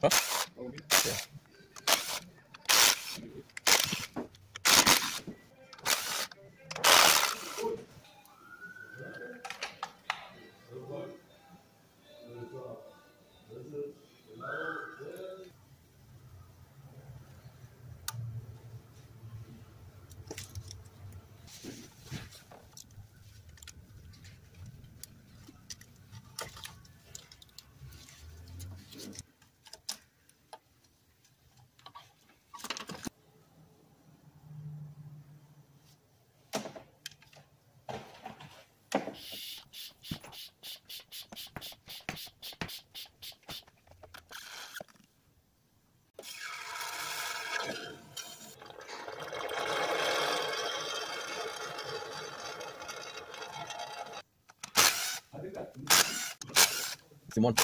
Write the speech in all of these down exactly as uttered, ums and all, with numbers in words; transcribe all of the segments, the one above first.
Huh? Oh, yeah. Simon.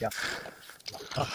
Yeah. Ah.